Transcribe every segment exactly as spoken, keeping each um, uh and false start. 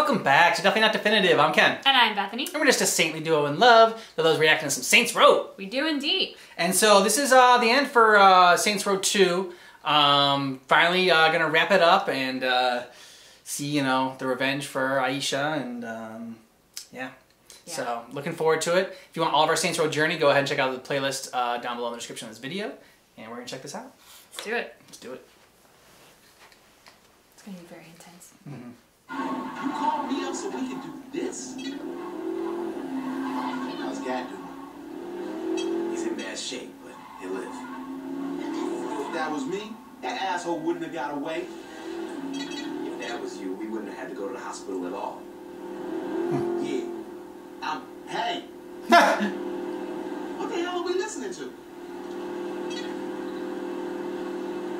Welcome back to Definitely Not Definitive. I'm Ken. And I'm Bethany. And we're just a saintly duo in love for those reacting to some Saints Row. We do indeed. And so this is uh, the end for uh, Saints Row two. Um, finally uh, gonna wrap it up and uh, see, you know, the revenge for Aisha and um, yeah. Yeah. So looking forward to it. If you want all of our Saints Row journey, go ahead and check out the playlist uh, down below in the description of this video. And we're gonna check this out. Let's do it. Let's do it. It's gonna be very intense. Mm-hmm. You called me up so we can do this? How's Gat doing? He's in bad shape, but he'll live. If that was me, that asshole wouldn't have got away. If that was you, we wouldn't have had to go to the hospital at all. Hmm. Yeah. I'm... Hey! What the hell are we listening to?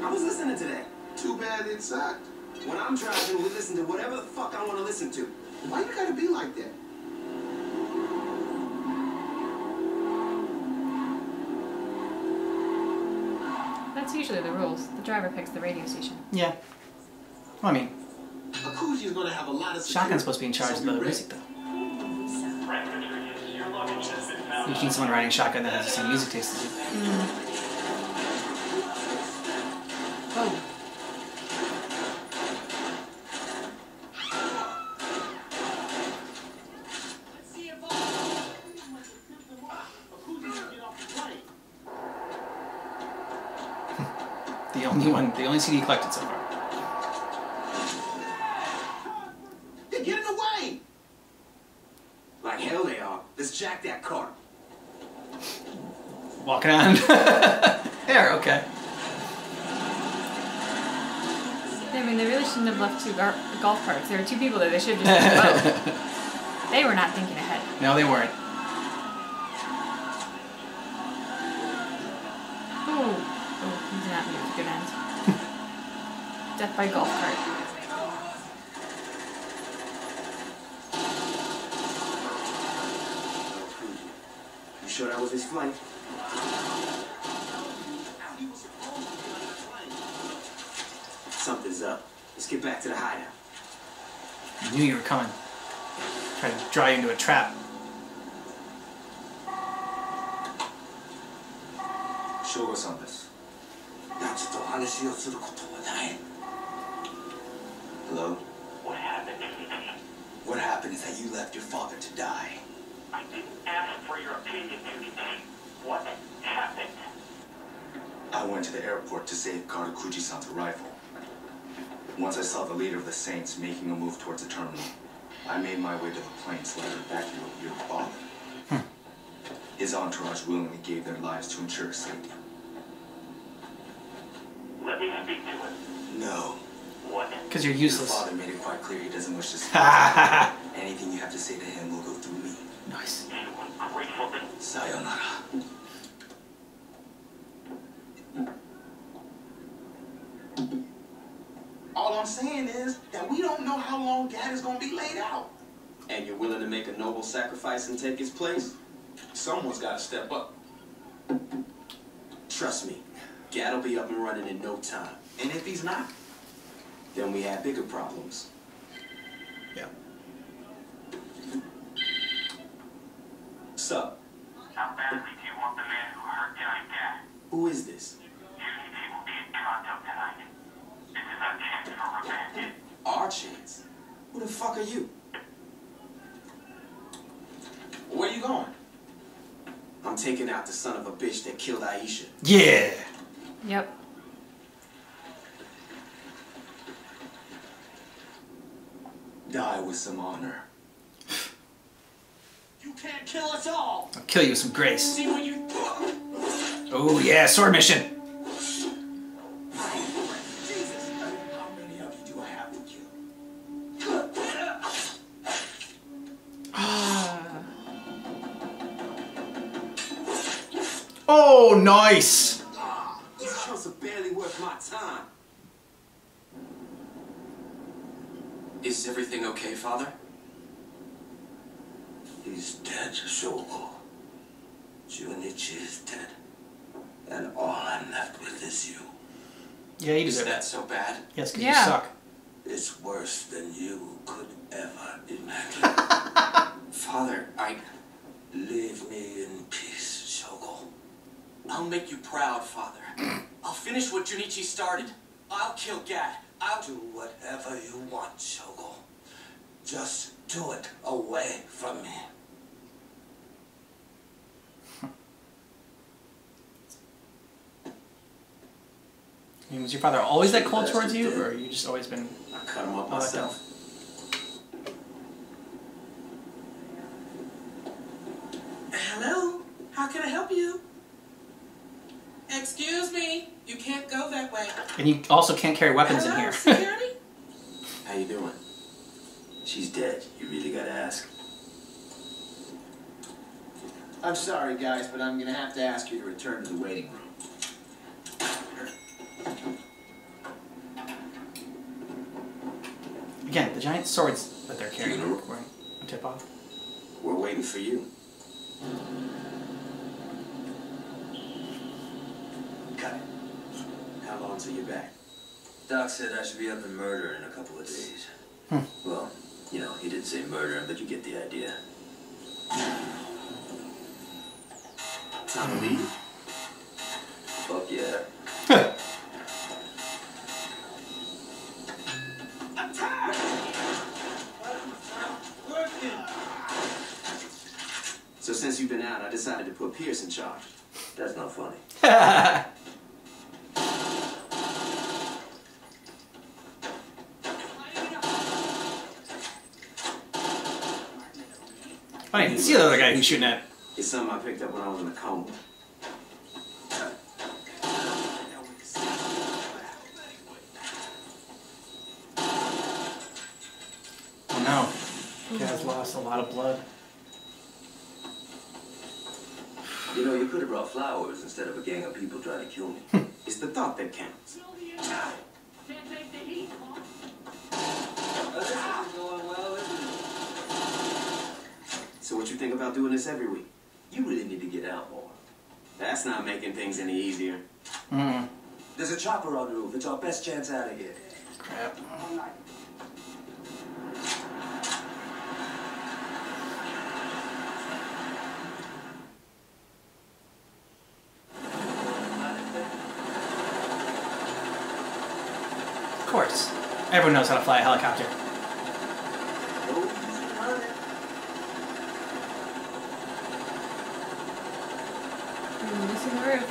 I was listening to that. Too bad it sucked. When I'm driving, we listen to whatever the fuck I want to listen to. Why you gotta be like that? That's usually the rules. The driver picks the radio station. Yeah. Well, I mean, Akuji is gonna have a lot of security. Shotgun's supposed to be in charge so of the music, though. You've seen someone riding shotgun that has the same music taste as you. Mm. Oh. The only one, the only C D collected so far. They're getting away! Like hell they are. Let's jack that car. Walking on. There, okay. I mean, they really shouldn't have left two gar golf carts. There were two people there. They should have just left the boat. They were not thinking ahead. No, they weren't. Death by golf cart. You sure that was his flight? Something's up. Let's get back to the hideout. I knew you were coming. Try to draw you into a trap. Shogo-san desu. Hello? What happened? What happened is that you left your father to die. I didn't ask for your opinion, Junichi. What happened? I went to the airport to save Kazuo Akuji-san's arrival. Once I saw the leader of the Saints making a move towards the terminal, I made my way to the plane so I could evacuate your father. Hmm. His entourage willingly gave their lives to ensure his safety. Let me speak to him. No. Because you're useless. Your father made it quite clear he doesn't wish to speak. Anything you have to say to him will go through me. Nice. Sayonara. All I'm saying is that we don't know how long Gat is going to be laid out. And you're willing to make a noble sacrifice and take his place? Someone's got to step up. Trust me, Gat will be up and running in no time. And if he's not, then we have bigger problems. Yeah. So. How badly do you want the man who hurt Johnny Gat? Who is this? Junichi will be in contact tonight. This is our chance for revenge. Our chance? Who the fuck are you? Where are you going? I'm taking out the son of a bitch that killed Aisha. Yeah. Yep. Die with some honor. You can't kill us all! I'll kill you with some grace. See when you... Oh yeah, sword mission! Jesus, how many of you do I have to kill? Oh, nice! These kills are barely worth my time. Is everything okay, Father? He's dead, Shogo. Junichi is dead. And all I'm left with is you. Yeah, you deserve it. Is that so bad? Yes, because yeah. You suck. It's worse than you could ever imagine. Father, I... Leave me in peace, Shogo. I'll make you proud, Father. I'll finish what Junichi started. I'll kill Gat. I'll do whatever you want, Shogo. Just do it away from me. I mean, was your father always that cold towards you, or you just always been? I cut him up myself. Hello, how can I help you? Excuse me, you can't go that way. And you also can't carry weapons Hello, in here. Security? How you doing? She's dead. You really gotta ask. I'm sorry, guys, but I'm gonna have to ask you to return to the waiting room. Again, the giant swords that they're carrying are wearing a tip off. We're waiting for you. Cut it. How long till you're back? Doc said I should be up in murder in a couple of days. Hmm. Well, you know, he didn't say murder, but you get the idea. Time to leave? Fuck yeah. So since you've been out, I decided to put Pierce in charge. That's not funny. I didn't see the other guy who's shooting at. It's something I picked up when I was in the coma. Oh no. Gaz lost a lot of blood. You know, you could have brought flowers instead of a gang of people trying to kill me. It's the thought that counts. Can't take the heat, Mom. Oh, this isn't going well, is it? So what you think about doing this every week? You really need to get out more. That's not making things any easier. Mm. There's a chopper on the roof. It's our best chance out of here. Crap. Of course. Everyone knows how to fly a helicopter. Releasing the roof.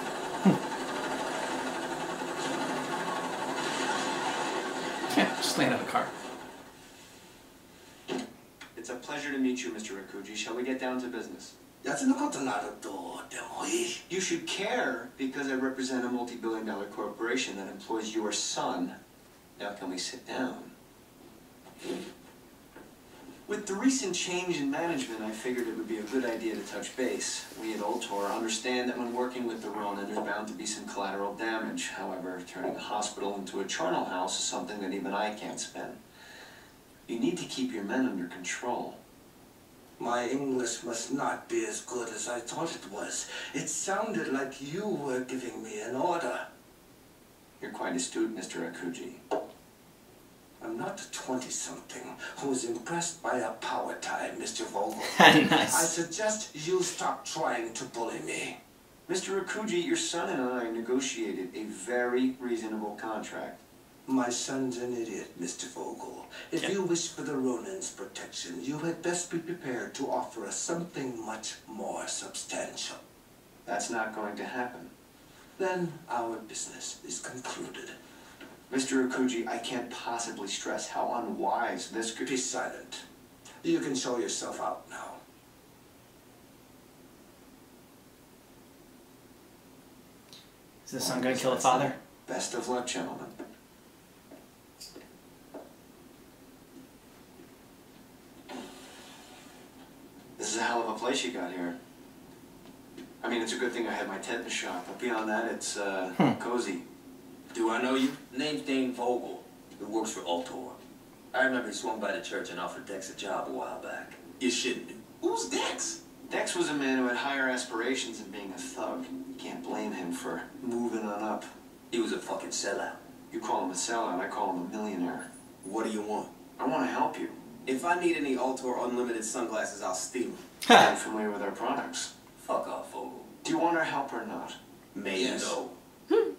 Yeah, just land on the car. It's a pleasure to meet you, Mister Akuji. Shall we get down to business? You should care because I represent a multi-billion dollar corporation that employs your son. Now can we sit down? With the recent change in management, I figured it would be a good idea to touch base. We at Ultor understand that when working with the Ronin, there's bound to be some collateral damage. However, turning a hospital into a charnel house is something that even I can't spend. You need to keep your men under control. My English must not be as good as I thought it was. It sounded like you were giving me an order. You're quite astute, Mister Akuji. I'm not a twenty-something who's impressed by a power tie, Mister Vogel. Nice. I suggest you stop trying to bully me. Mister Akuji, your son and I negotiated a very reasonable contract. My son's an idiot, Mister Vogel. If yep. you wish for the Ronin's protection, you had best be prepared to offer us something much more substantial. That's not going to happen. Then our business is concluded. Mister Akuji, I can't possibly stress how unwise this could be. Be silent. You can show yourself out now. Is this son gonna kill the father? Best of luck, gentlemen. This is a hell of a place you got here. I mean, it's a good thing I had my tetanus shot, but beyond that, it's, uh, hmm. cozy. Do I know you? Name's Dane Vogel, who works for Ultor. I remember he swung by the church and offered Dex a job a while back. You shouldn't do. Who's Dex? Dex was a man who had higher aspirations than being a thug. You can't blame him for moving on up. He was a fucking sellout. You call him a sellout, I call him a millionaire. What do you want? I want to help you. If I need any Ultor Unlimited sunglasses, I'll steal them. I'm familiar with our products. Fuck off, Vogel. Do you want our help or not? Maybe. Yes. No. Hmm.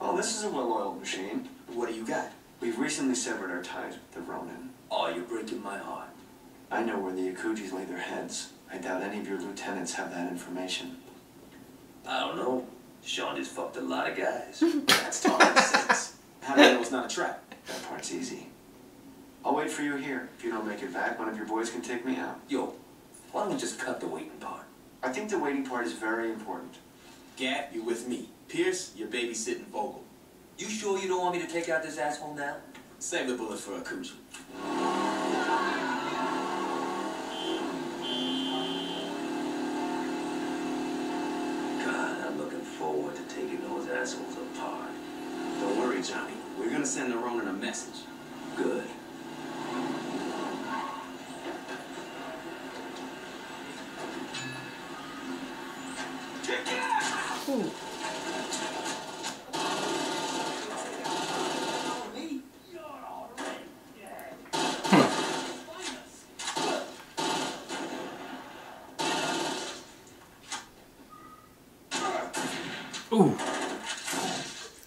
Oh, this is a well-oiled machine. What do you got? We've recently severed our ties with the Ronin. Oh, you're breaking my heart. I know where the Akujis lay their heads. I doubt any of your lieutenants have that information. I don't know. Shaundi's fucked a lot of guys. That's talking sense. How do you know it's not a trap? That part's easy. I'll wait for you here. If you don't make it back, one of your boys can take me out. Yo, why don't we just cut the waiting part? I think the waiting part is very important. Gat, you're with me. Pierce, you're babysitting Vogel. You sure you don't want me to take out this asshole now? Save the bullet for Akuji. God, I'm looking forward to taking those assholes apart. Don't worry, Johnny. We're gonna send the Ronin a message. Good. Ooh. Ooh.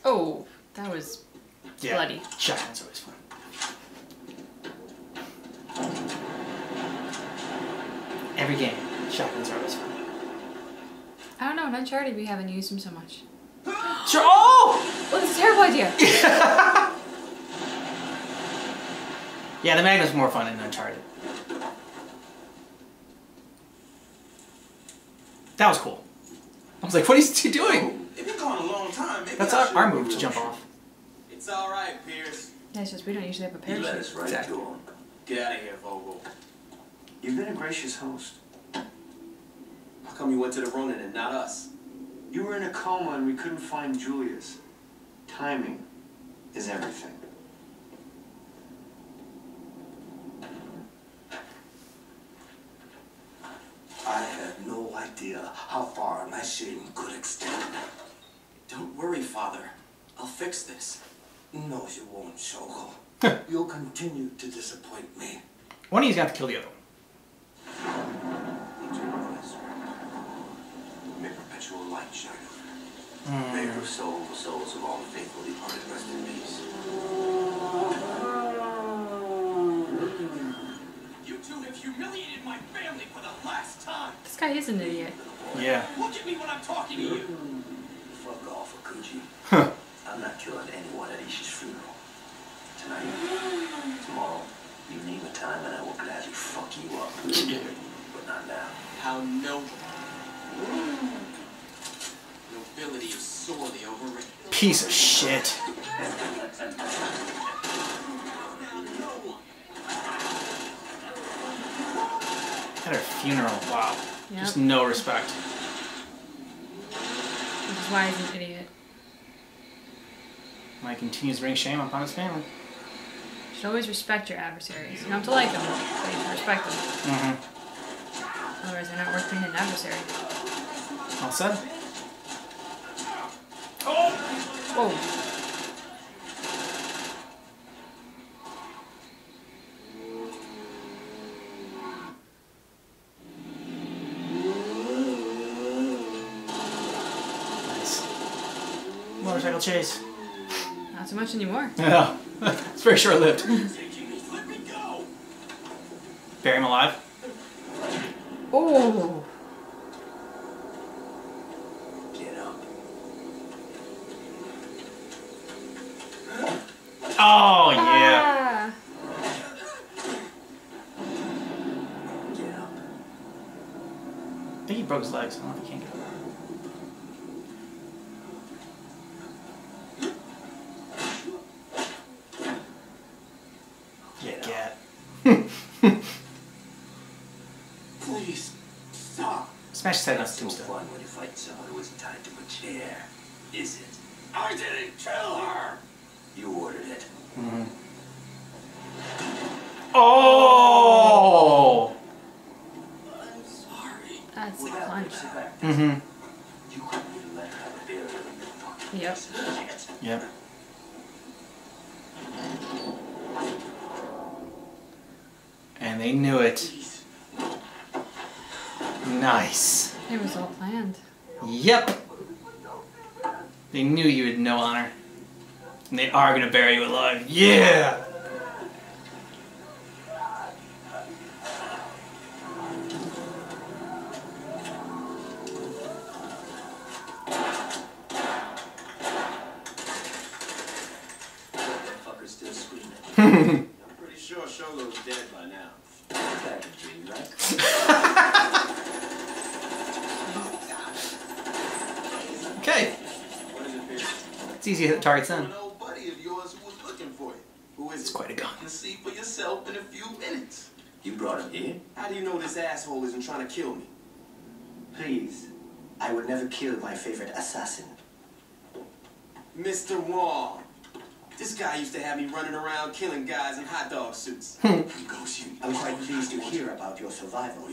Oh, that was yeah. bloody. Shotgun's always fun. Every game, shotguns are always fun. I don't know, in Uncharted we haven't used them so much. Sure. Oh! Well, that's a terrible idea. Yeah, the Magnum's more fun in Uncharted. That was cool. I was like, what is he doing? A long time, maybe that's our, our move to jump off. It's all right, Pierce. That's just we don't usually have a parachute. You let us right exactly. to Get out of here, Vogel. You've been a gracious host. How come you went to the Ronin and not us? You were in a coma and we couldn't find Julius. Timing is everything. I had no idea how far my shame could extend. Don't worry, Father. I'll fix this. No, you won't, Shogo. You'll continue to disappoint me. One of you's got to kill the other one. May perpetual light shine on her. May her soul, the souls of all the faithful departed, rest in peace. You two have humiliated my family for the last time. This guy is an idiot. Yeah. Look at me when I'm talking to you. Fuck off, Akuji. Huh. I'm not killing anyone at Aisha's funeral. Tonight, tomorrow, you name a time and I will gladly fuck you up. But not now. How noble. Nobility is sorely overrated. Piece of shit. At her funeral, wow. Yep. Just no respect. Why is an idiot? Mike continues to bring shame upon his family. You should always respect your adversaries. You don't have to like them, but you should respect them. Mm-hmm. Otherwise, they're not worth being an adversary. All set. Oh! Whoa. Motorcycle chase. Not so much anymore. No, it's very short-lived. Bury him alive. Oh. Get up. Oh yeah. Ah. Get up. I think he broke his legs. I don't know if he can't get up. That's too fun when you fight someone who is tied to a chair, is it? I didn't kill her! You ordered it. Mm-hmm. Oh! I'm sorry. That's a punch. Mm-hmm. You couldn't even let her have a beer in the fucking Yep. Yep. They knew it. Nice. It was all planned. Yep. They knew you had no honor. And they are gonna bury you alive. Yeah! I'm pretty sure Shogo's dead by now. Okay. What is it, Pierce? It's easy to hit the targets then. An old buddy of yours who was looking for you. Who is it? It's quite a gun. You can see for yourself in a few minutes. You brought him here? How do you know this asshole isn't trying to kill me? Please, I would never kill my favorite assassin. Mister Wong. This guy used to have me running around killing guys in hot dog suits. I'm quite pleased to hear about your survival.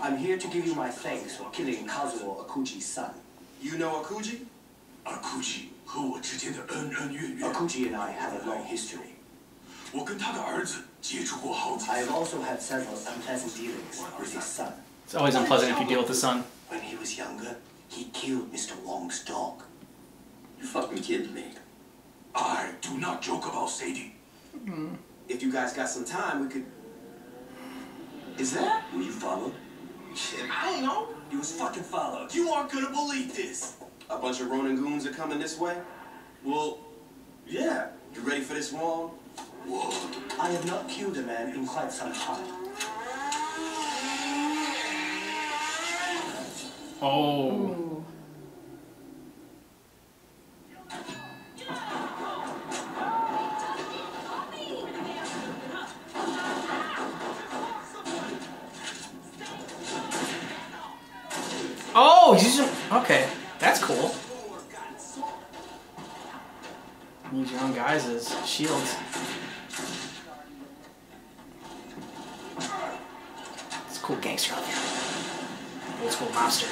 I'm here to give you my thanks for killing Kazuo Akuji's son. You know Akuji? Akuji Akuji and I have a long history. I have also had several unpleasant dealings with his son. It's always unpleasant if you deal with the son. When he was younger, he killed Mister Wong's dog. You fucking killed me. I do not joke about Sadie. Mm. If you guys got some time, we could... Is that? Were you followed? Shit, I don't know. You was fucking followed. You aren't gonna believe this. A bunch of Ronin goons are coming this way? Well, yeah. You ready for this, Wong? Whoa. I have not killed a man in quite some time. Oh. Ooh. Oh, he's just... Okay, that's cool. Use your own guys as shields. It's a cool gangster out there. Old school monster.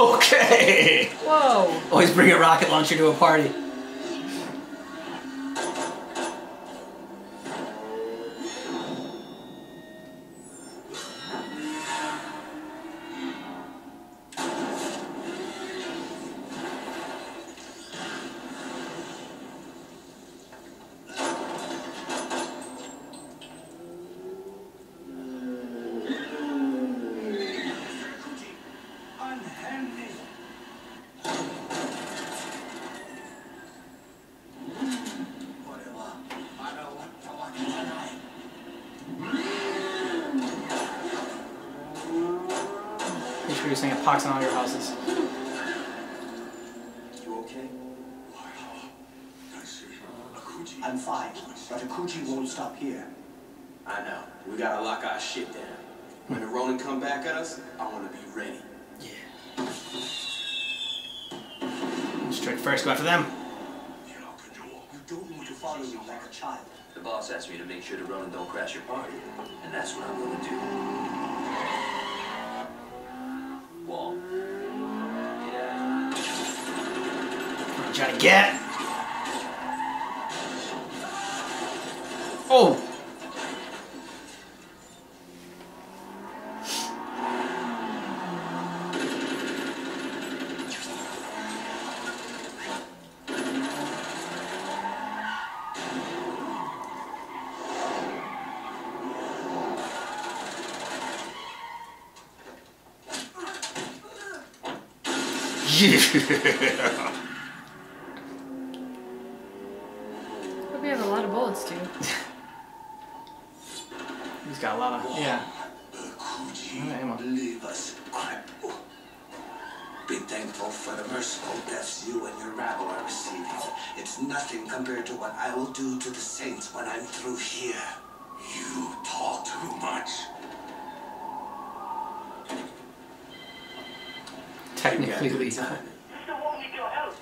Okay. Whoa. Always bring a rocket launcher to a party. You're saying a pox on all your houses. You okay? I'm fine, but Akuji won't stop here. I know. We gotta lock our shit down. When the Ronin come back at us, I wanna be ready. Yeah. Straight first, go after them. You don't want to follow me like a child. The boss asked me to make sure the Ronin don't crash your party, and that's what I'm gonna do. Trying to get. Oh. Yeah. We have a lot of bullets, too. He's got a lot of... Yeah. Leave us, crap. Be thankful for the merciful deaths you and your rabble are receiving. It's nothing compared to what I will do to the Saints when I'm through here. You talk too much. Technically...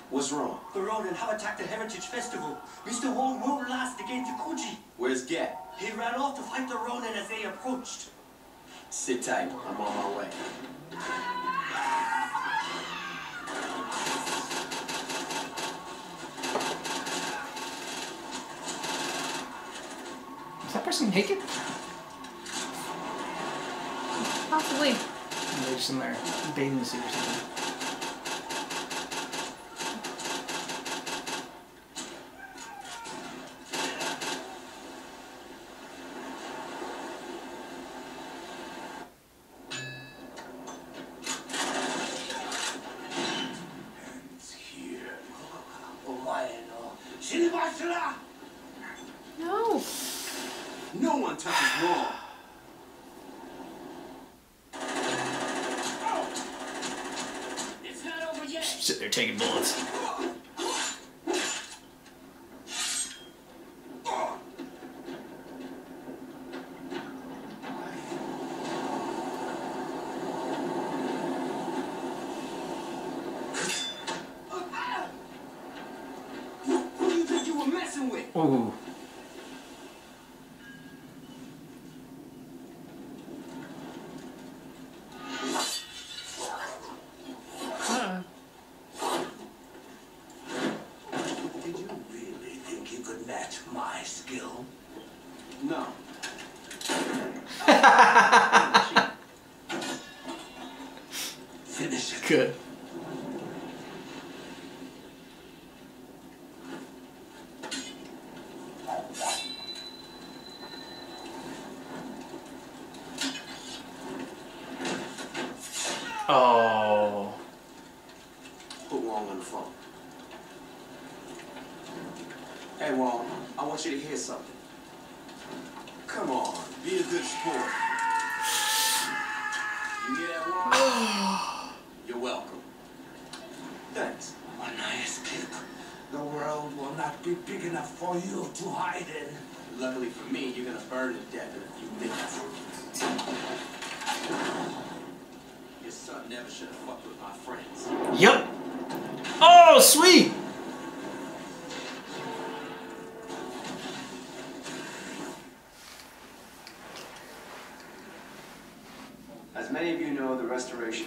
What's wrong? The Ronin have attacked the Heritage Festival. Mister Wong won't last against Akuji. Where's Gat? He ran off to fight the Ronin as they approached. Sit tight. I'm on my way. Is that person naked? Possibly. They're just in their bathing suit or something. Ooh. Huh. Did you really think you could match my skill? No. Finish it. Good.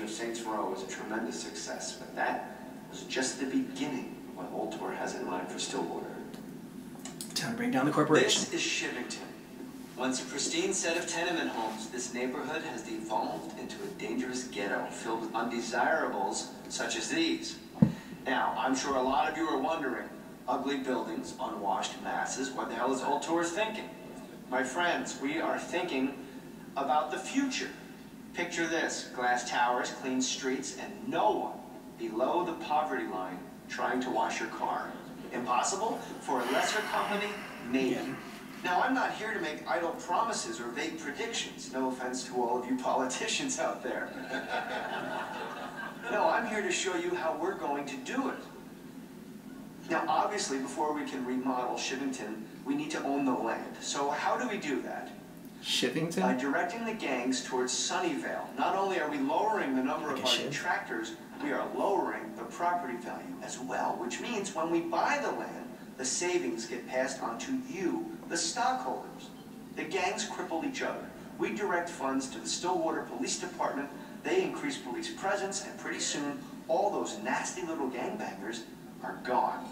Saints Row was a tremendous success, but that was just the beginning of what Ultor has in mind for Stillwater. Time to bring down the corporation. This is Shivington. Once a pristine set of tenement homes, this neighborhood has devolved into a dangerous ghetto filled with undesirables such as these. Now, I'm sure a lot of you are wondering, ugly buildings, unwashed masses, what the hell is Ultor thinking? My friends, we are thinking about the future. Picture this, glass towers, clean streets, and no one below the poverty line trying to wash your car. Impossible? For a lesser company? Maybe. Yeah. Now, I'm not here to make idle promises or vague predictions. No offense to all of you politicians out there. No, I'm here to show you how we're going to do it. Now, obviously, before we can remodel Shivington, we need to own the land. So how do we do that? Shivington? By directing the gangs towards Sunnyvale, not only are we lowering the number like of our detractors, we are lowering the property value as well, which means when we buy the land, the savings get passed on to you, the stockholders. The gangs cripple each other. We direct funds to the Stillwater Police Department, they increase police presence, and pretty soon, all those nasty little gangbangers are gone.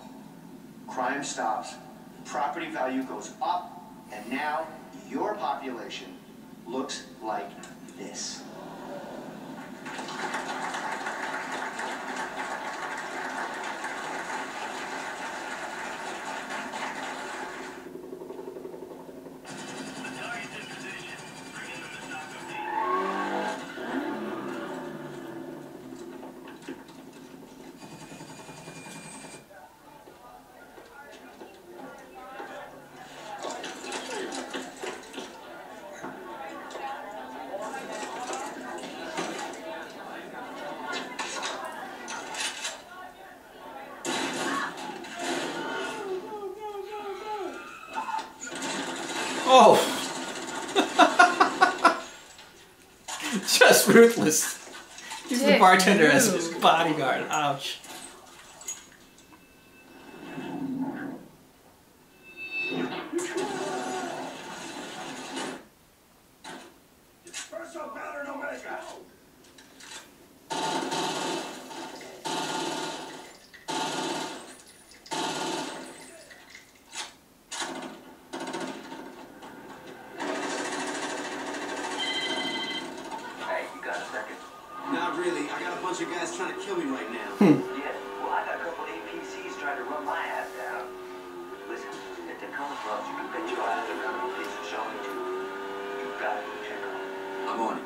Crime stops, property value goes up, and now, your population looks like this. Ruthless. He's Dick, the bartender ew. As his bodyguard. Ouch. Not really. I got a bunch of guys trying to kill me right now. Hmm. Yeah, well, I got a couple A P Cs trying to run my ass down. Listen, if they come across, you can bet your eyes they're coming to this and showing you. You've got to go check on it. I'm on it.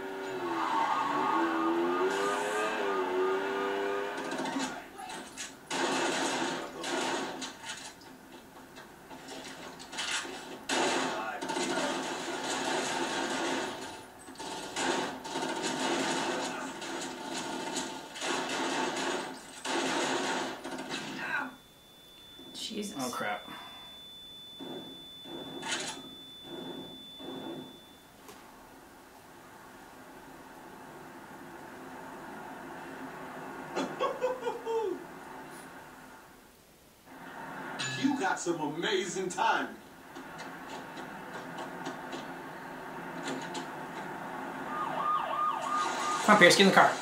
Oh, crap. You got some amazing time. Come on, Pierce, get in the car.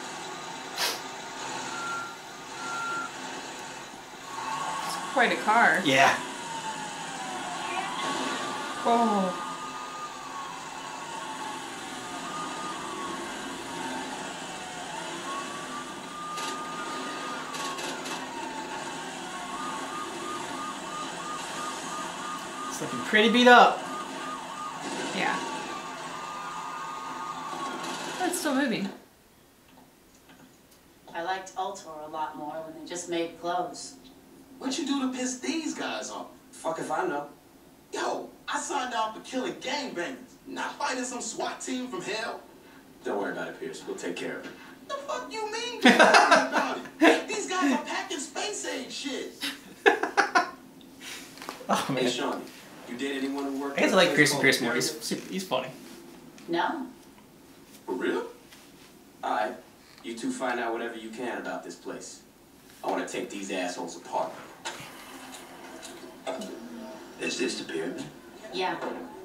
Quite a car. Yeah. Whoa. It's looking pretty beat up. Yeah. That's still moving. I liked Ultor a lot more when they just made clothes. What you do to piss these guys off? Fuck if I know. Yo, I signed out for killing gangbangers, not fighting some SWAT team from hell. Don't worry about it, Pierce. We'll take care of it. The fuck you mean? Don't worry about it. These guys are packing space age shit. Oh, man. Hey, Shaundi, you date anyone who worked? I guess I like Pierce and Pierce more. He's, he's funny. No. For real? All right. You two find out whatever you can about this place. I want to take these assholes apart. Is this the pyramid? Yeah.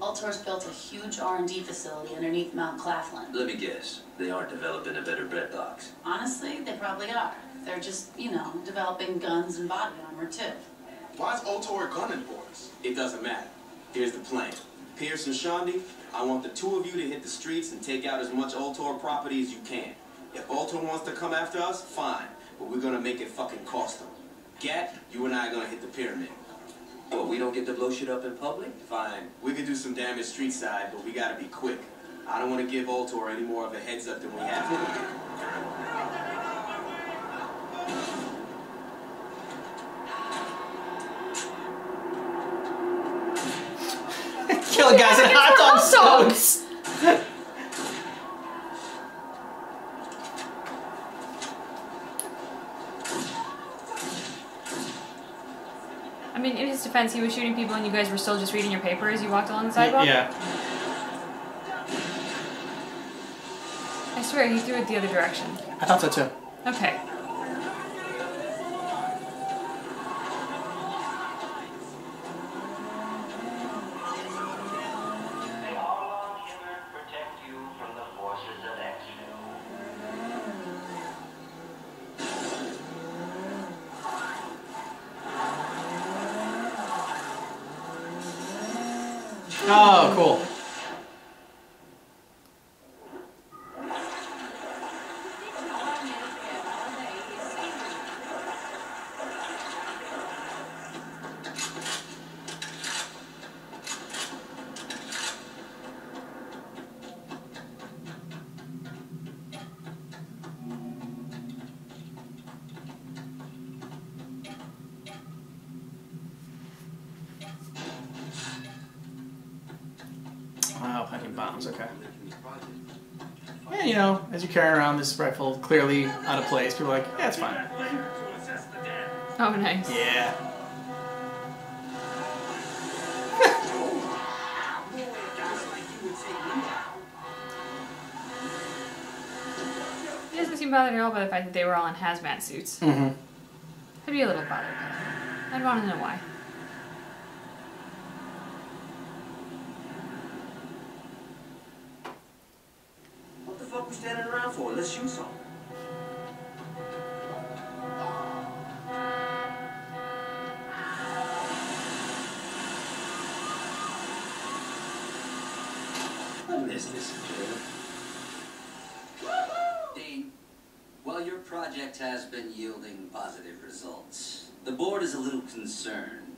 Ultor's built a huge R and D facility underneath Mount Claflin. Let me guess. They aren't developing a better bread box. Honestly, they probably are. They're just, you know, developing guns and body armor, too. Why is Ultor gunning for us? It doesn't matter. Here's the plan. Pierce and Shaundi, I want the two of you to hit the streets and take out as much Ultor property as you can. If Ultor wants to come after us, fine. But we're gonna make it fucking cost them. Gat, you and I are gonna hit the pyramid. Well, we don't get to blow shit up in public? Fine. We could do some damage street side, but we gotta be quick. I don't want to give Ultor any more of a heads up than we have to. Killing guys in hot dog songs! I mean, in his defense, he was shooting people and you guys were still just reading your paper as you walked along the sidewalk? Yeah. I swear, he threw it the other direction. I thought so, too. Okay. Oh, cool. Carrying around this rifle, clearly out of place. People are like, yeah, it's fine. Oh, nice. Yeah. He doesn't seem bothered at all by the fact that they were all in hazmat suits. Mm-hmm. I'd be a little bothered. I'd want to know why. Let's shoot some. I miss this. Dane, While your project has been yielding positive results, the board is a little concerned.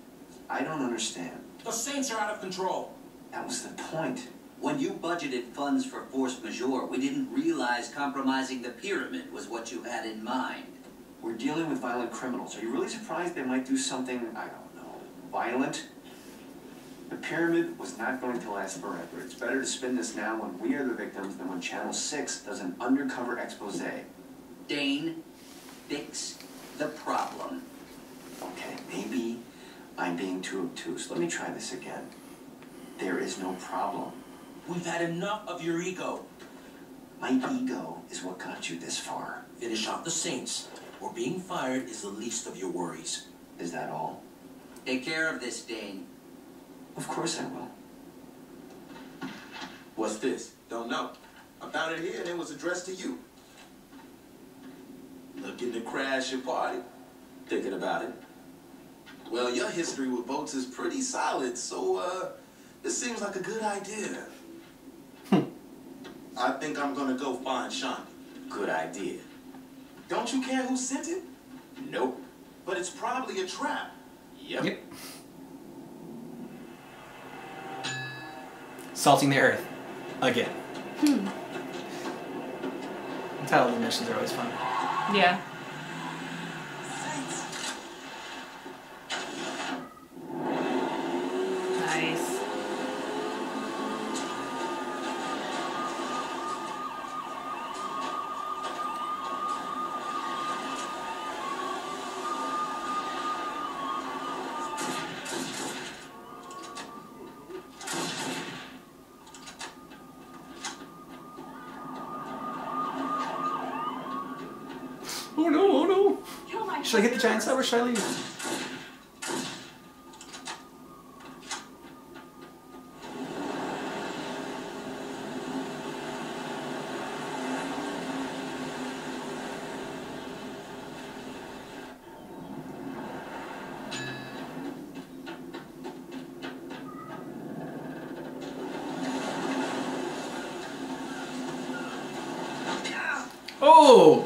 I don't understand. The Saints are out of control. That was the point. When you budgeted funds for force majeure, we didn't realize compromising the pyramid was what you had in mind. We're dealing with violent criminals. Are you really surprised they might do something, I don't know, violent? The pyramid was not going to last forever. It's better to spin this now when we are the victims than when Channel six does an undercover expose. Dane, fix the problem. Okay, maybe I'm being too obtuse. Let me try this again. There is no problem. We've had enough of your ego. My ego is what got you this far. Finish off the Saints, or being fired is the least of your worries. Is that all? Take care of this, Dane. Of course I will. What's this? Don't know. I found it here and it was addressed to you. Looking to crash your party? Thinking about it. Well, your history with boats is pretty solid, so uh, this seems like a good idea. I think I'm gonna go find Shaundi. Good idea. Don't you care who sent it? Nope. But it's probably a trap. Yep. Yep. Salting the earth. Again. Hmm. That's how the missions are always fun. Yeah. Nice. Oh no, oh no! Should I get the giant sub or should I leave? Oh!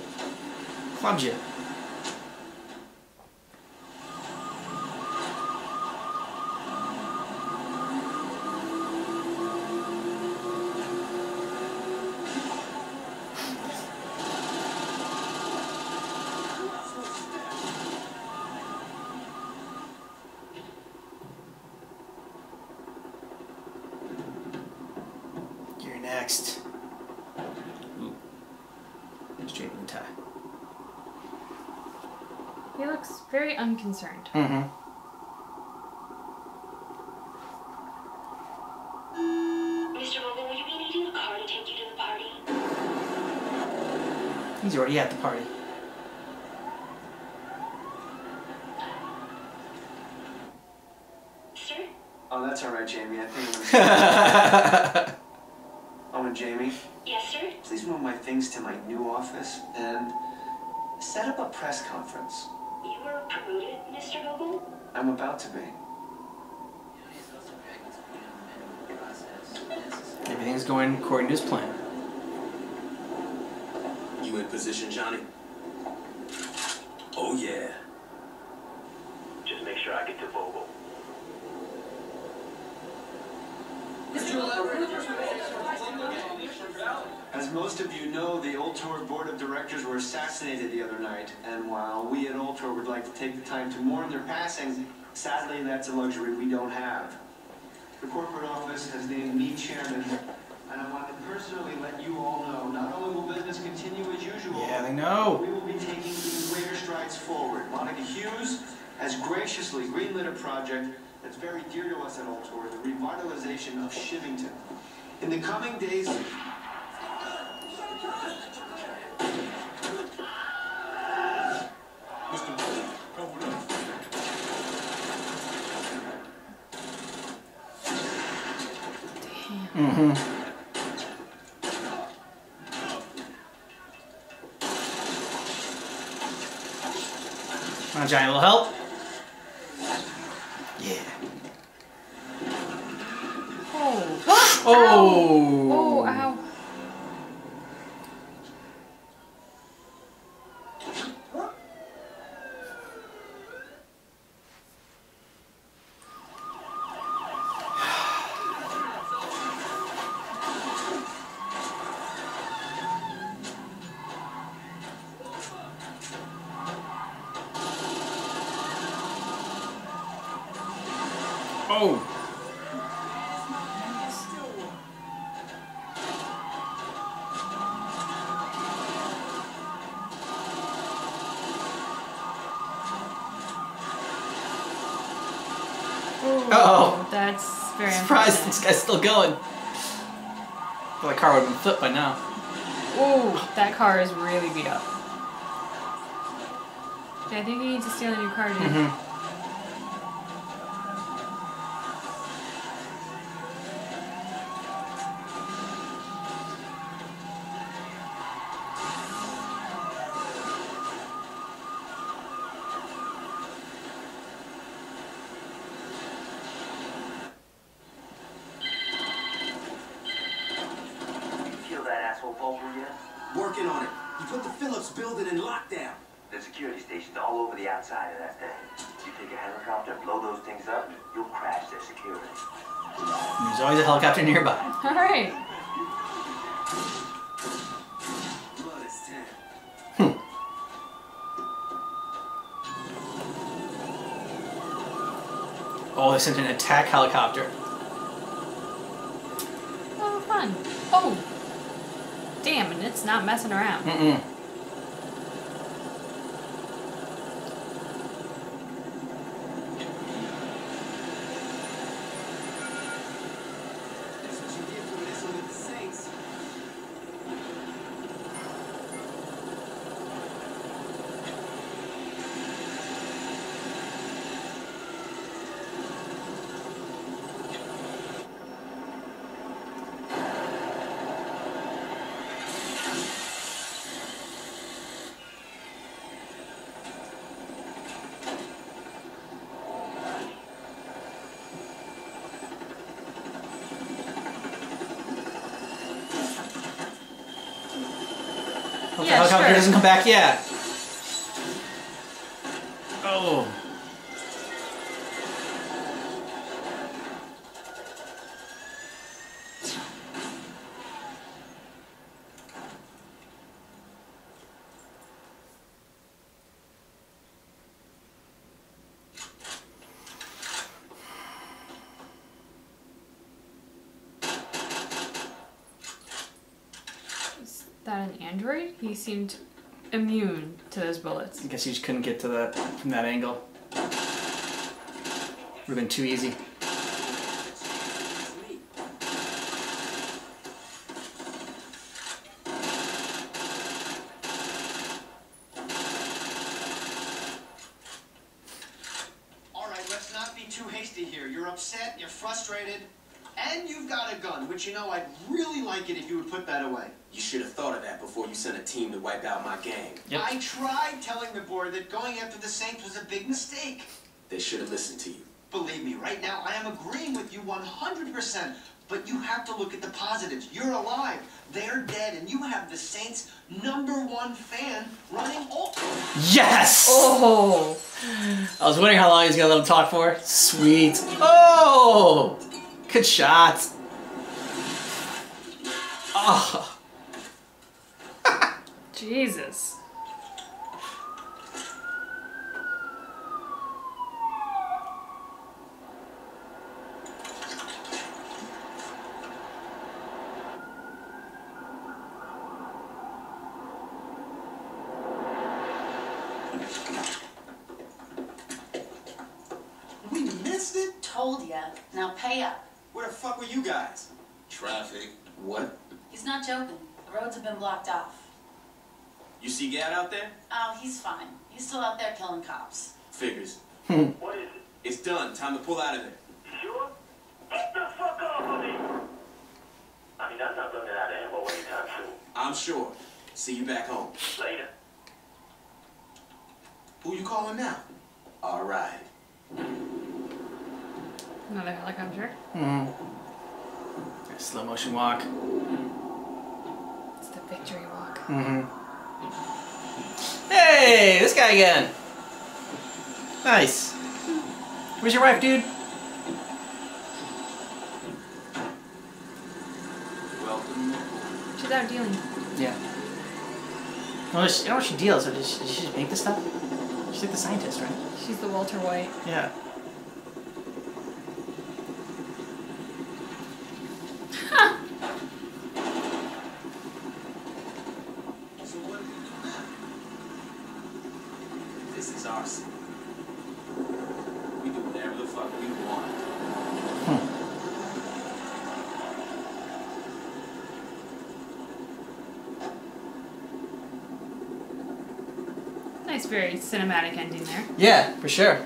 Clubbed you. You're next. Ooh. Straight in tie. He looks very unconcerned. Mm-hmm. Mister Vogel, will you be needing a car to take you to the party? He's already at the party. Sir? Oh, that's all right, Jamie. I think I'm... Oh, and Jamie? Yes, sir? Please move my things to my new office and set up a press conference. You were promoted, Mister Vogel? I'm about to be. Everything's going according to his plan. You in position, Johnny? Oh, yeah. Just make sure I get to Vogel. As most of you know, the Ultor board of directors were assassinated the other night, and while we at Ultor would like to take the time to mourn their passing, sadly that's a luxury we don't have. The corporate office has named me chairman, and I want to personally let you all know, not only will business continue as usual, yeah, they know. We will be taking even greater strides forward. Monica Hughes has graciously greenlit a project that's very dear to us at Ultor, the revitalization of Shivington. In the coming days... Mm-hmm. Come on, Johnny, a little help? Yeah. Oh. Oh. Oh, ow. Oh! Uh-oh! That's very surprised this guy's still going. Well, the car would have been flipped by now. Ooh, that car is really beat up. Yeah, I think you need to steal a new car, dude. You kill that asshole Boulder yet? Working on it. You put the Phillips building in lockdown. There's security stations all over the outside of that thing. You take a helicopter, blow those things up, you'll crash their security. There's always a helicopter nearby. All right. Blood is ten. Hmm. Oh, they sent an attack helicopter. Oh, fun. Oh. Damn, and it's not messing around. Mm-mm. Yeah, helicopter sure. Doesn't come back yet. Oh. He seemed immune to those bullets. I guess you just couldn't get to that from that angle. Would have been too easy. All right, let's not be too hasty here. You're upset, you're frustrated, and you've got a gun, which you know I'd really like it if you would put that away. You should have thought of that before you sent a team to wipe out my gang. Yep. I tried telling the board that going after the Saints was a big mistake. They should have listened to you. Believe me, right now I am agreeing with you one hundred percent, but you have to look at the positives. You're alive, they're dead, and you have the Saints' number one fan running Ultor. Yes! Oh! I was wondering how long he's gonna let him talk for. Sweet. Oh! Good shot. Oh! Jesus. We missed it? Told ya. Now pay up. Where the fuck were you guys? Traffic. What? He's not joking. The roads have been blocked off. You see Gat out there? Oh, he's fine. He's still out there killing cops. Figures. What is it? It's done. Time to pull out of there. You sure? Get the fuck off of me! I mean, I'm not looking out of ammo anytime soon. I'm sure. See you back home. Later. Who you calling now? All right. Another helicopter. Mm-hmm. A slow motion walk. It's the victory walk. Mm-hmm. Hey, this guy again. Nice. Where's your wife, dude? Welcome. She's out dealing. Yeah. Well, she, I don't know if she deals, or does she, does she just make this stuff? She's like the scientist, right? She's the Walter White. Yeah. nice, very cinematic ending there. Yeah, for sure.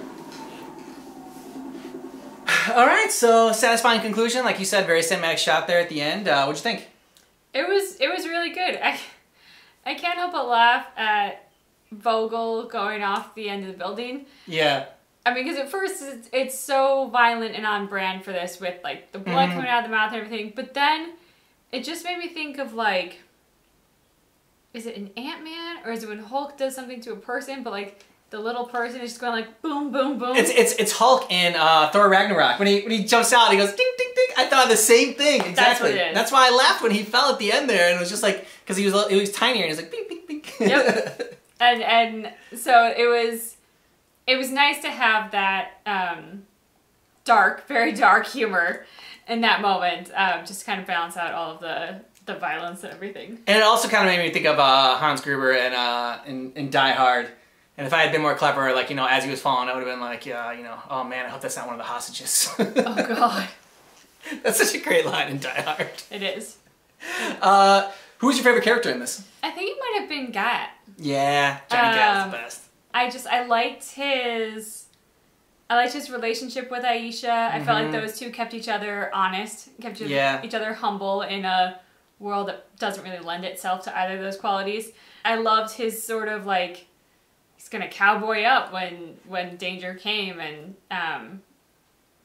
All right, so satisfying conclusion, like you said, very cinematic shot there at the end. Uh, what'd you think? It was it was really good. I I can't help but laugh at Vogel going off the end of the building. Yeah. I mean, because at first it's, it's so violent and on brand for this, with like the blood mm-hmm. coming out of the mouth and everything. But then it just made me think of like, is it an Ant-Man or is it when Hulk does something to a person? But like. The little person is just going like boom, boom, boom. It's it's it's Hulk in uh, Thor Ragnarok when he when he jumps out. He goes ding, ding, ding. I thought the same thing exactly. That's what it is. That's why I laughed when he fell at the end there, and it was just like because he was he was tinier and he was like bing, bing, bing. Yep. and and so it was it was nice to have that um, dark, very dark humor in that moment, um, just to kind of balance out all of the. the violence and everything. And it also kind of made me think of uh, Hans Gruber and uh, in, in Die Hard. And if I had been more clever, like, you know, as he was falling, I would have been like, yeah, you know, oh man, I hope that's not one of the hostages. Oh God. That's such a great line in Die Hard. It is. Uh, who was your favorite character in this? I think it might have been Gat. Yeah, Johnny um, Gat was the best. I just, I liked his, I liked his relationship with Aisha. I mm-hmm. felt like those two kept each other honest, kept yeah. each other humble in a world that doesn't really lend itself to either of those qualities. I loved his sort of like, he's gonna cowboy up when when danger came, and um,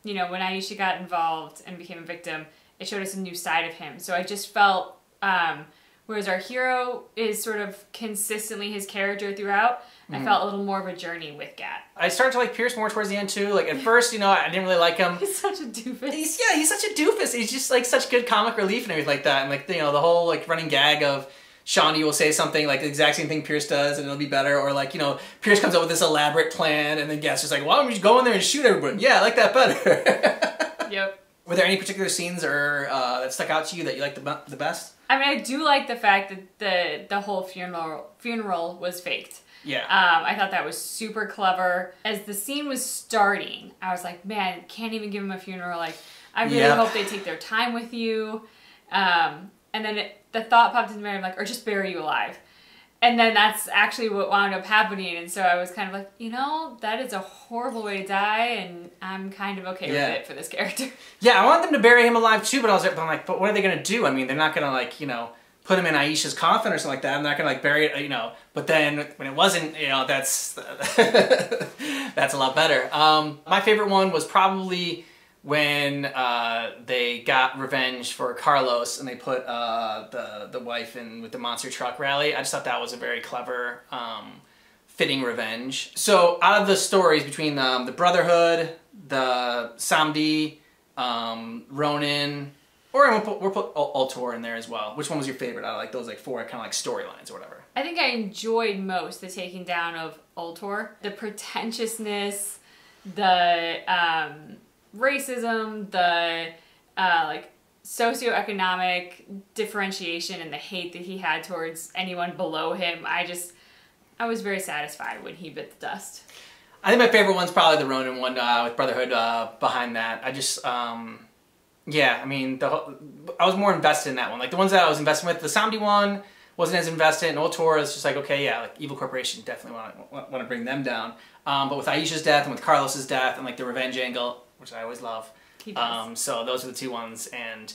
you know, when Aisha got involved and became a victim, it showed us a new side of him. So I just felt, um, whereas our hero is sort of consistently his character throughout, mm. I felt a little more of a journey with Gat. I started to like Pierce more towards the end too. Like at first, you know, I didn't really like him. He's such a doofus. He's, yeah, he's such a doofus. He's just like such good comic relief and everything like that. And like, you know, the whole like running gag of Shaundi will say something like the exact same thing Pierce does and it'll be better, or like, you know, Pierce comes up with this elaborate plan and then Gat's just like, why don't we just go in there and shoot everybody? Yeah, I like that better. Yep. Were there any particular scenes or uh, that stuck out to you that you liked the, the best? I mean, I do like the fact that the the whole funeral funeral was faked. Yeah. Um, I thought that was super clever. As the scene was starting, I was like, man, can't even give him a funeral. Like, I really yep. hope they take their time with you. Um, and then it, the thought popped into my head, like, or just bury you alive. And then that's actually what wound up happening. And so I was kind of like, you know, that is a horrible way to die, and I'm kind of okay yeah. with it for this character. Yeah, I want them to bury him alive too, but I was like, but I'm like, but what are they gonna do? I mean, they're not gonna like, you know, put him in Aisha's coffin or something like that. I'm not gonna like bury it, you know. But then when it wasn't, you know, that's that's a lot better. Um, my favorite one was probably when uh, they got revenge for Carlos and they put uh, the, the wife in with the monster truck rally. I just thought that was a very clever, um, fitting revenge. So out of the stories between um, the Brotherhood, the Samedi, um, Ronin, or we'll put, we'll put Ultor in there as well. Which one was your favorite out of like those like four kind of like storylines or whatever? I think I enjoyed most the taking down of Ultor. The pretentiousness, the... Um, racism, the uh, like socioeconomic differentiation, and the hate that he had towards anyone below him. I just, I was very satisfied when he bit the dust. I think my favorite one's probably the Ronin one uh, with Brotherhood uh, behind that. I just, um, yeah, I mean, the whole, I was more invested in that one. Like the ones that I was invested with, the Samedi one wasn't as invested, and Ultor is just like, okay, yeah, like evil corporation, definitely want to want to bring them down. Um, but with Aisha's death and with Carlos's death and like the revenge angle, which I always love. Um, so those are the two ones, and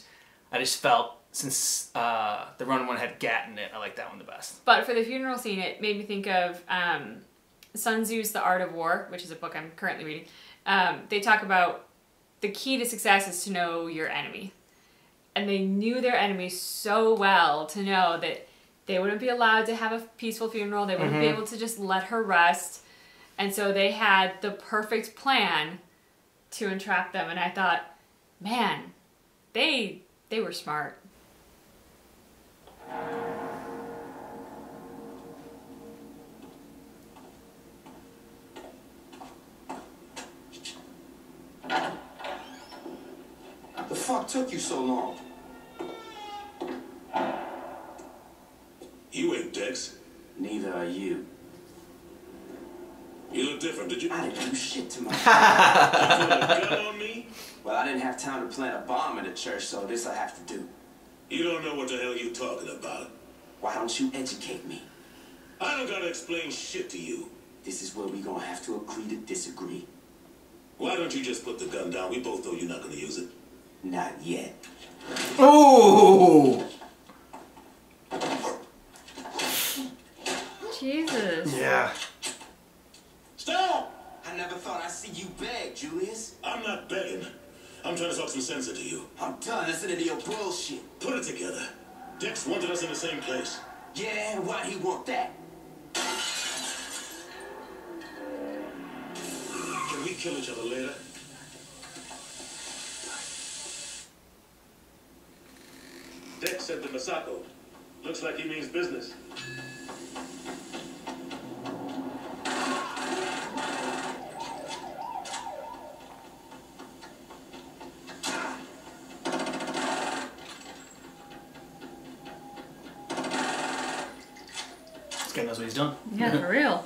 I just felt since uh, the Ronin one had Gat in it, I liked that one the best. But for the funeral scene, it made me think of um, Sun Tzu's The Art of War, which is a book I'm currently reading. Um, they talk about the key to success is to know your enemy. And they knew their enemy so well to know that they wouldn't be allowed to have a peaceful funeral. They wouldn't mm-hmm. be able to just let her rest. And so they had the perfect plan to entrap them, and I thought, man, they they were smart. The fuck took you so long? You ain't Dex. Neither are you. You look different, did you? I didn't do shit to my family. You put a gun on me? Well, I didn't have time to plant a bomb in the church, so this I have to do. You don't know what the hell you're talking about. Why don't you educate me? I don't gotta explain shit to you. This is where we gonna have to agree to disagree. Why don't you just put the gun down? We both know you're not gonna use it. Not yet. Oh! Jesus. Yeah. Stop! I never thought I'd see you beg, Julius. I'm not begging. I'm trying to talk some sense into you. I'm done listening to your bullshit. Put it together. Dex wanted us in the same place. Yeah, why'd he want that? Can we kill each other later? Dex said to Masako. Looks like he means business. Knows what he's done. Yeah, for real.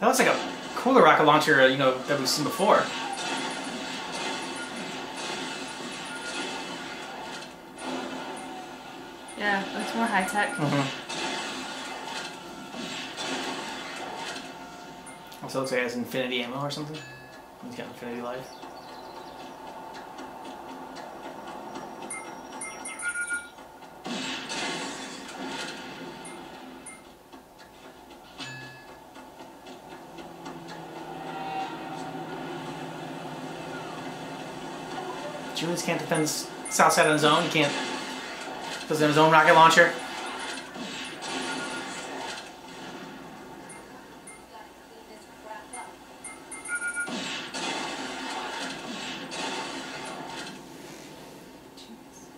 That looks like a cooler rocket launcher, you know, that we've seen before. Yeah, it's more high tech. Mm-hmm. Also looks like it has infinity ammo or something. It's got infinity life. Julius can't defend Southside on his own. He can't. Doesn't have his own rocket launcher.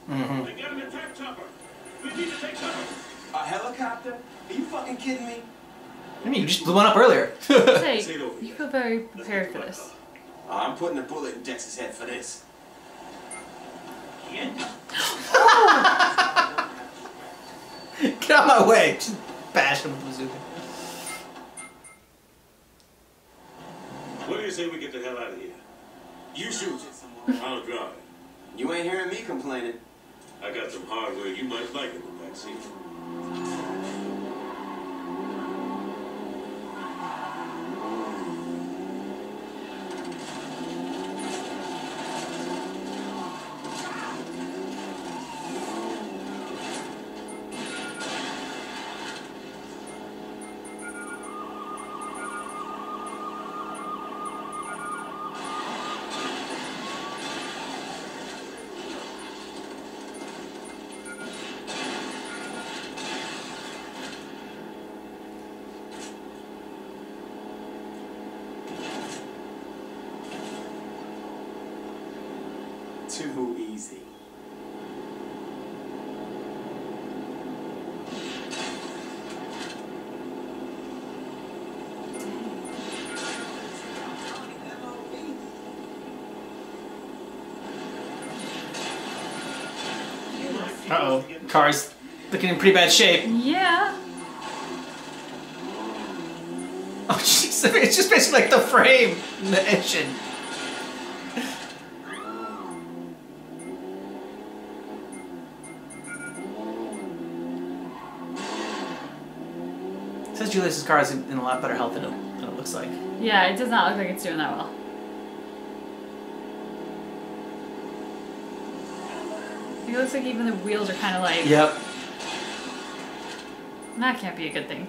Mm-hmm. They got an attack chopper. We need to take cover. A helicopter? Are you fucking kidding me? I mean, you just blew one up earlier. Hey, you feel very prepared for this. I'm putting a bullet in Dex's head for this. Get out of my way! Just bash him with the bazooka. What do you say we get the hell out of here? You shoot. I'll drive. You ain't hearing me complaining. I got some hardware you might like in the backseat. Too easy. Uh-oh. Car's looking in pretty bad shape. Yeah. Oh, jeez. It's just basically like the frame in the engine. Julius's car is in a lot better health than it, than it looks like. Yeah, it does not look like it's doing that well. It looks like even the wheels are kind of like... Yep. That can't be a good thing.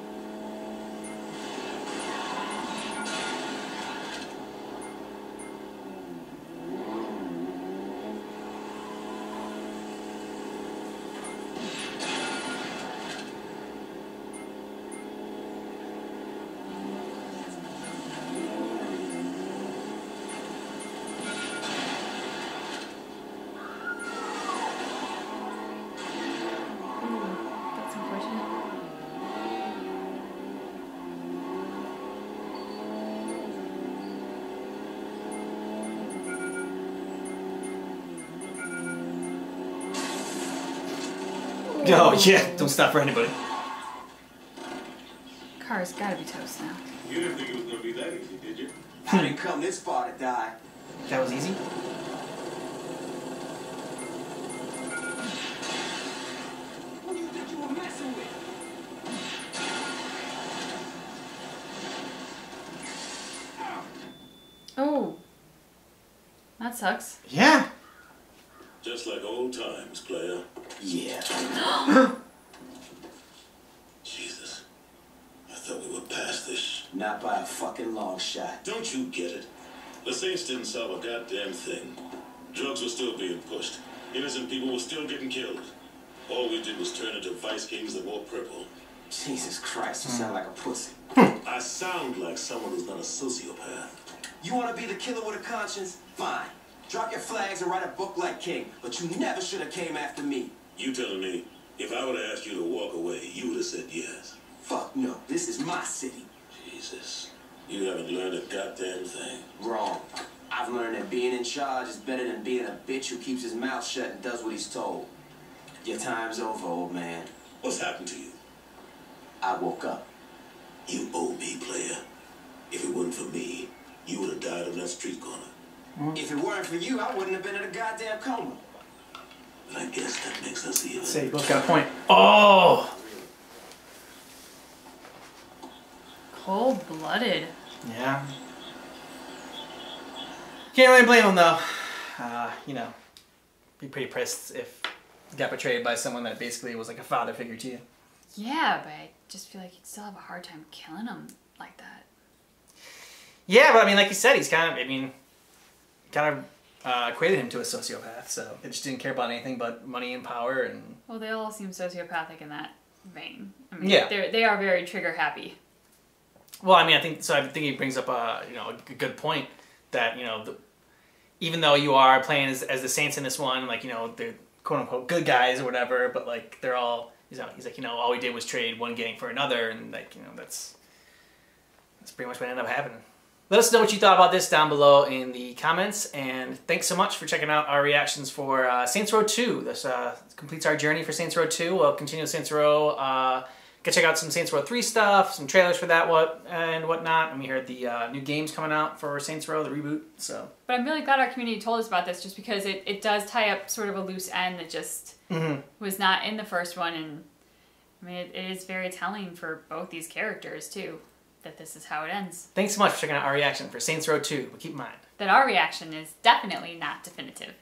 No, oh, yeah, don't stop for anybody. Car's gotta be toast now. You didn't think it was gonna be that easy, did you? How did you come this far to die? That was easy? What do you think you were messing with? Oh. That sucks. Yeah. Just like old times, player. Yeah. Jesus. I thought we were past this. Not by a fucking long shot. Don't you get it? The Saints didn't solve a goddamn thing. Drugs were still being pushed. Innocent people were still getting killed. All we did was turn into Vice Kings the more purple. Jesus Christ, you sound like a pussy. I sound like someone who's not a sociopath. You want to be the killer with a conscience? Fine. Drop your flags and write a book like King, but you never should have came after me. You telling me, if I would have asked you to walk away, you would have said yes? Fuck no, this is my city. Jesus, you haven't learned a goddamn thing. Wrong. I've learned that being in charge is better than being a bitch who keeps his mouth shut and does what he's told. Your time's over, old man. What's happened to you? I woke up. You owe me, player. If it wasn't for me, you would have died on that street corner. If it weren't for you, I wouldn't have been in a goddamn coma. But I guess that makes us even. Say, you both got a point. Oh! Cold-blooded. Yeah. Can't really blame him, though. Uh, you know, be pretty pissed if you got betrayed by someone that basically was like a father figure to you. Yeah, but I just feel like you'd still have a hard time killing him like that. Yeah, but I mean, like you said, he's kind of, I mean... kind of uh, equated him to a sociopath, so they just didn't care about anything but money and power and... Well, they all seem sociopathic in that vein. I mean, yeah. They're, they are very trigger-happy. Well, I mean, I think, so I think he brings up a, you know, a good point that, you know, the, even though you are playing as, as the Saints in this one, like, you know, they're quote-unquote good guys or whatever, but, like, they're all, you know, he's like, you know, all we did was trade one gang for another, and, like, you know, that's, that's pretty much what ended up happening. Let us know what you thought about this down below in the comments, and thanks so much for checking out our reactions for uh, Saints Row two. This uh, completes our journey for Saints Row two. We'll continue with Saints Row. Uh, go check out some Saints Row three stuff, some trailers for that what and whatnot. And we heard the uh, new games coming out for Saints Row, the reboot. So, but I'm really glad our community told us about this, just because it, it does tie up sort of a loose end that just mm-hmm. was not in the first one. And I mean, it, it is very telling for both these characters, too. That this is how it ends. Thanks so much for checking out our reaction for Saints Row two, but keep in mind that our reaction is definitely not definitive.